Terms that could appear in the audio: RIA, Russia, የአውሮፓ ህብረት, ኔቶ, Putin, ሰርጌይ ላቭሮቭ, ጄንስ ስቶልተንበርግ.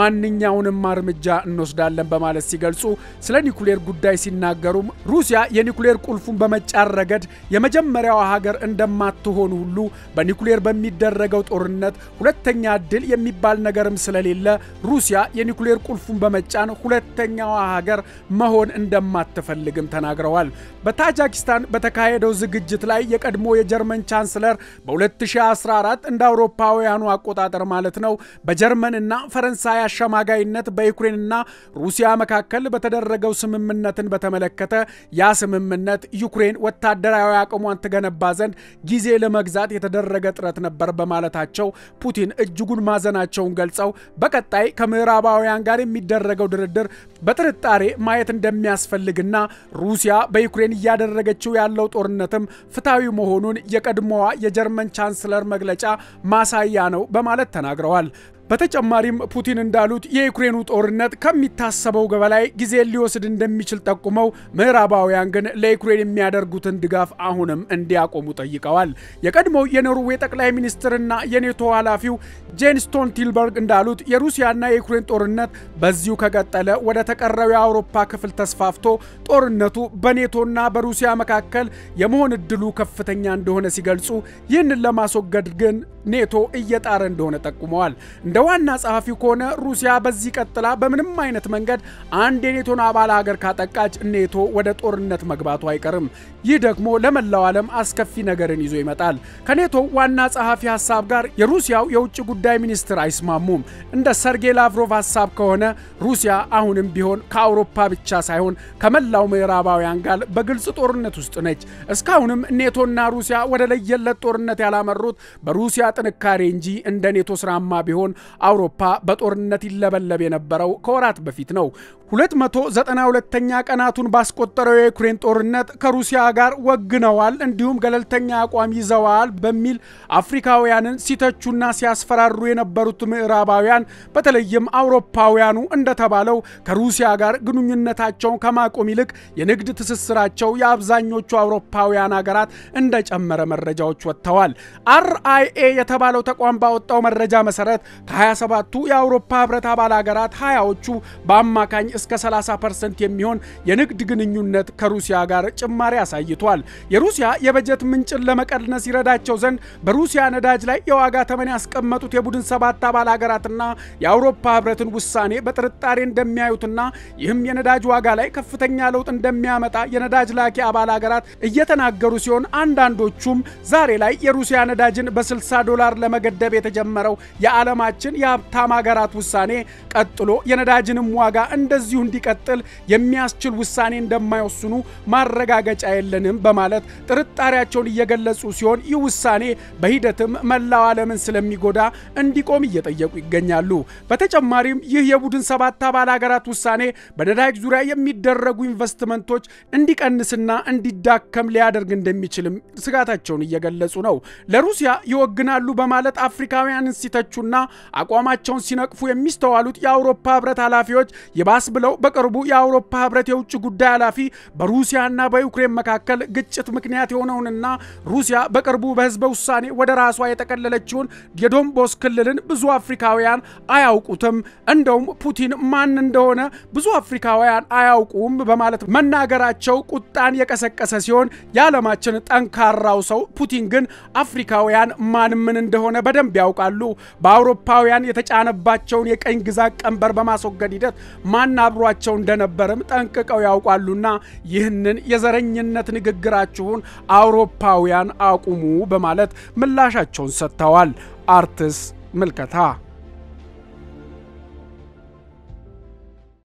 ማንኛውንም እርምጃ እንወስዳለን በማለት ሲገልጹ ስለ ኒኩሌር ጉዳይ ሲናገሩም ሩሲያ የኒኩሌር ቁልፉን በመጫር ረገድ የመጀመሪያው ሀገር እንደማትሆን ሁሉ በኒኩሌር በሚደረገው ጦርነት ሁለተኛ ድል የሚባል ነገርም ስለሌለ ሩሲያ የኒኩሌር ቁልፉን በመጫን ሁለተኛው ሀገር መሆን እንደማትፈልግም ተናግረዋል። በታጂኪስታን በተካሄደው ዝግጅት ላይ የቀድሞ የጀርመን ቻንስለር በ2014 እንደ አውሮፓውያኑ አቆጣጠር ማለት ነው በጀርመንና ፈረንሳይ አሸማጋይነት በዩክሬንና ሩሲያ መካከል በተደረገው ስምምነትን በተመለከተ ያ ስምምነት ዩክሬን ወታደራዊ አቅሟን ትገነባ ዘንድ ጊዜ ለመግዛት የተደረገ ጥረት ነበር በማለታቸው ፑቲን እጅጉን ማዘናቸውን ገልጸው በቀጣይ ከምዕራባውያን ጋር የሚደረገው ድርድር በጥርጣሬ ማየት እንደሚያስፈልግና ሩሲያ በዩክሬን ያደረገችው ያለው ጦርነትም ፍታዊ መሆኑን የቀድሞዋ የጀርመን ቻንስለር መግለጫ ማሳያ ነው በማለት ተናግረዋል። በተጨማሪም ፑቲን እንዳሉት የዩክሬኑ ጦርነት ከሚታሰበው በላይ ጊዜ ሊወስድ እንደሚችል ተቆመው ምዕራባውያን ግን ለዩክሬን የሚያደርጉትን ድጋፍ አሁንም እንዲያቆሙ ጠይቀዋል። የቀድሞው የኖርዌይ ጠቅላይ ሚኒስትርና የኔቶ ኃላፊው ጄንስ ስቶልተንበርግ እንዳሉት የሩሲያና የዩክሬን ጦርነት በዚሁ ከቀጠለ ወደ ተቀረው የአውሮፓ ክፍል ተስፋፍቶ ጦርነቱ በኔቶና በሩሲያ መካከል የመሆን እድሉ ከፍተኛ እንደሆነ ሲገልጹ ይህንን ለማስወገድ ግን ኔቶ እየጣረ እንደሆነ ተቆመዋል። ዋና ጸሐፊው ኮነ ሩሲያ በዚህ ቀጥላ በምንም አይነት መንገድ አንድ የኔቶን አባል ሀገር ካጠቃች ኔቶ ወደ ጦርነት መግባቱ አይቀርም። ይህ ደግሞ ለመላው ዓለም አስከፊ ነገርን ይዞ ይመጣል። ከኔቶ ዋና ጸሐፊ ሐሳብ ጋር የሩሲያው የውጭ ጉዳይ ሚኒስትር አይስማሙም። እንደ ሰርጌይ ላቭሮቭ ሐሳብ ከሆነ ሩሲያ አሁንም ቢሆን ከአውሮፓ ብቻ ሳይሆን ከመላው ምዕራባውያን ጋር በግልጽ ጦርነት ውስጥ ነች። እስካሁንም ኔቶና ሩሲያ ወደ ለየለት ጦርነት ያላመሩት በሩሲያ ጥንካሬ እንጂ እንደ ኔቶ ስራማ ቢሆን አውሮፓ በጦርነት ይለበለብ የነበረው ከወራት በፊት ነው። 292ኛ ቀናቱን ባስቆጠረው የዩክሬን ጦርነት ከሩሲያ ጋር ወግነዋል እንዲሁም ገለልተኛ አቋም ይዘዋል በሚል አፍሪካውያንን ሲተቹና ሲያስፈራሩ የነበሩት ምዕራባውያን በተለይም አውሮፓውያኑ እንደተባለው ከሩሲያ ጋር ግንኙነታቸውን ከማቆም ይልቅ የንግድ ትስስራቸው የአብዛኞቹ አውሮፓውያን ሀገራት እንደጨመረ መረጃዎች ወጥተዋል። RIA የተባለው ተቋም ባወጣው መረጃ መሰረት ከ27ቱ የአውሮፓ ህብረት አባል ሀገራት 20ዎቹ በአማካኝ እስከ 30% የሚሆን የንግድ ግንኙነት ከሩሲያ ጋር ጭማሪ አሳይቷል። የሩሲያ የበጀት ምንጭን ለመቀነስ ይረዳቸው ዘንድ በሩሲያ ነዳጅ ላይ የዋጋ ተመን ያስቀመጡት የቡድን 7 አባል ሀገራትና የአውሮፓ ህብረትን ውሳኔ በጥርጣሬ እንደሚያዩትና ይህም የነዳጅ ዋጋ ላይ ከፍተኛ ለውጥ እንደሚያመጣ የነዳጅ ላኪ አባል ሀገራት እየተናገሩ ሲሆን አንዳንዶቹም ዛሬ ላይ የሩሲያ ነዳጅን በ$60 ለመገደብ የተጀመረው የዓለም የሀብታም ሀገራት ውሳኔ ቀጥሎ የነዳጅንም ዋጋ እንደዚሁ እንዲቀጥል የሚያስችል ውሳኔ እንደማይወስኑ ማረጋገጫ የለንም በማለት ጥርጣሬያቸውን እየገለጹ ሲሆን ይህ ውሳኔ በሂደትም መላው ዓለምን ስለሚጎዳ እንዲቆም እየጠየቁ ይገኛሉ። በተጨማሪም ይህ የቡድን 7 አባል ሀገራት ውሳኔ በነዳጅ ዙሪያ የሚደረጉ ኢንቨስትመንቶች እንዲቀንስና እንዲዳከም ሊያደርግ እንደሚችልም ስጋታቸውን እየገለጹ ነው። ለሩሲያ ይወግናሉ በማለት አፍሪካውያንን ሲተቹና አቋማቸውን ሲነቅፉ የሚስተዋሉት የአውሮፓ ህብረት ኃላፊዎች ይባስ ብለው በቅርቡ የአውሮፓ ህብረት የውጭ ጉዳይ ኃላፊ በሩሲያና በዩክሬን መካከል ግጭት ምክንያት የሆነውንና ሩሲያ በቅርቡ በህዝበ ውሳኔ ወደ ራሷ የተቀለለችውን የዶንቦስ ክልልን ብዙ አፍሪካውያን አያውቁትም እንደውም ፑቲን ማን እንደሆነ ብዙ አፍሪካውያን አያውቁም በማለት መናገራቸው ቁጣን የቀሰቀሰ ሲሆን የዓለማችን ጠንካራው ሰው ፑቲን ግን አፍሪካውያን ማንም من اندهونه بدم بیاوکالو باروپاویان یه تجان باتشون یک انگیزه کم برباماسو گریدت من نبرواتشون دنبرم تانک اویاوکالو نه یه نن یه زرین نت نگرایشون آروپاویان آقومو به مالت ملاشاتشون ستوال آرتس ملکت ها